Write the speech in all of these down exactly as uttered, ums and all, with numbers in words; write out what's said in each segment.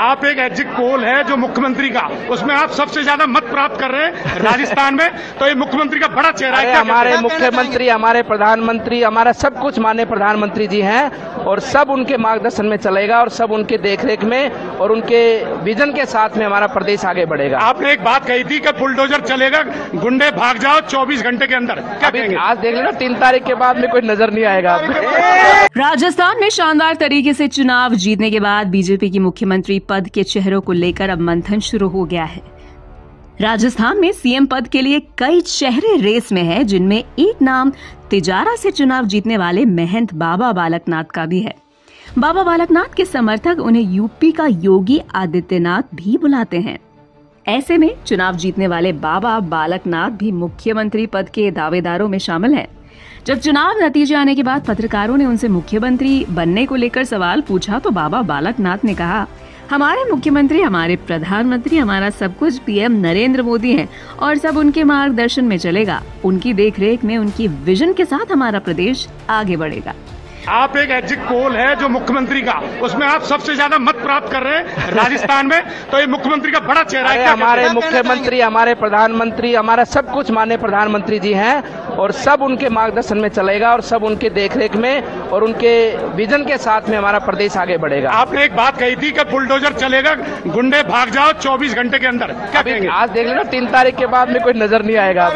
आप एक exit poll है जो मुख्यमंत्री का, उसमें आप सबसे ज्यादा मत प्राप्त कर रहे हैं राजस्थान में, तो ये मुख्यमंत्री का बड़ा चेहरा है। हमारे मुख्यमंत्री, हमारे प्रधानमंत्री, हमारा सब कुछ माननीय प्रधानमंत्री जी हैं और सब उनके मार्गदर्शन में चलेगा और सब उनके देखरेख में और उनके विजन के साथ में हमारा प्रदेश आगे बढ़ेगा। आपने एक बात कही थी कि बुलडोजर चलेगा, गुंडे भाग जाओ चौबीस घंटे के अंदर, क्या कहेंगे? आज देख लेना, तीन तारीख के बाद में कोई नजर नहीं आएगा। राजस्थान में शानदार तरीके से चुनाव जीतने के बाद बीजेपी की मुख्यमंत्री पद के चेहरों को लेकर अब मंथन शुरू हो गया है। राजस्थान में सीएम पद के लिए कई चेहरे रेस में हैं, जिनमें एक नाम तिजारा से चुनाव जीतने वाले महंत बाबा बालकनाथ का भी है। बाबा बालकनाथ के समर्थक उन्हें यूपी का योगी आदित्यनाथ भी बुलाते हैं। ऐसे में चुनाव जीतने वाले बाबा बालकनाथ भी मुख्यमंत्री पद के दावेदारों में शामिल हैं। जब चुनाव नतीजे आने के बाद पत्रकारों ने उनसे मुख्यमंत्री बनने को लेकर सवाल पूछा तो बाबा बालकनाथ ने कहा, हमारे मुख्यमंत्री, हमारे प्रधानमंत्री, हमारा सब कुछ पीएम नरेंद्र मोदी हैं और सब उनके मार्गदर्शन में चलेगा। उनकी देखरेख में, उनकी विजन के साथ हमारा प्रदेश आगे बढ़ेगा। आप एक एग्जिट पोल है जो मुख्यमंत्री का, उसमें आप सबसे ज्यादा मत प्राप्त कर रहे हैं राजस्थान में, तो ये मुख्यमंत्री का बड़ा चेहरा है। हमारे मुख्यमंत्री, हमारे प्रधानमंत्री, हमारा सब कुछ माननीय प्रधानमंत्री जी हैं और सब उनके मार्गदर्शन में चलेगा और सब उनके देखरेख में और उनके विजन के साथ में हमारा प्रदेश आगे बढ़ेगा। आपने एक बात कही थी कि बुलडोजर चलेगा, गुंडे भाग जाओ चौबीस घंटे के अंदर, क्या कहेंगे? आज देख लेना, तीन तारीख के बाद में कोई नजर नहीं आएगा।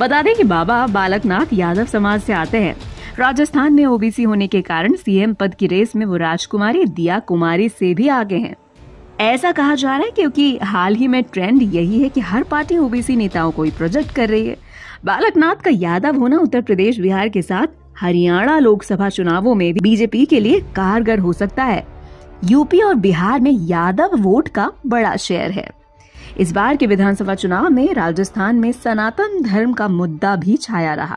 बता दें कि बाबा बालकनाथ यादव समाज से आते हैं। राजस्थान में ओबीसी होने के कारण सीएम पद की रेस में वो राजकुमारी दिया कुमारी से भी आगे हैं। ऐसा कहा जा रहा है क्योंकि हाल ही में ट्रेंड यही है कि हर पार्टी ओबीसी नेताओं को ही प्रोजेक्ट कर रही है। बालकनाथ का यादव होना उत्तर प्रदेश, बिहार के साथ हरियाणा लोकसभा चुनावों में भी बीजेपी के लिए कारगर हो सकता है। यूपी और बिहार में यादव वोट का बड़ा शेयर है। इस बार के विधानसभा चुनाव में राजस्थान में सनातन धर्म का मुद्दा भी छाया रहा।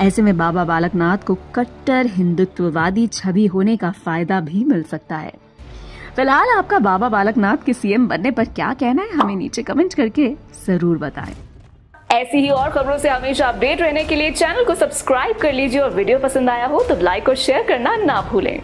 ऐसे में बाबा बालकनाथ को कट्टर हिंदुत्ववादी छवि होने का फायदा भी मिल सकता है। फिलहाल आपका बाबा बालकनाथ के सीएम बनने पर क्या कहना है, हमें नीचे कमेंट करके जरूर बताएं। ऐसी ही और खबरों से हमेशा अपडेट रहने के लिए चैनल को सब्सक्राइब कर लीजिए और वीडियो पसंद आया हो तो लाइक और शेयर करना ना भूलें।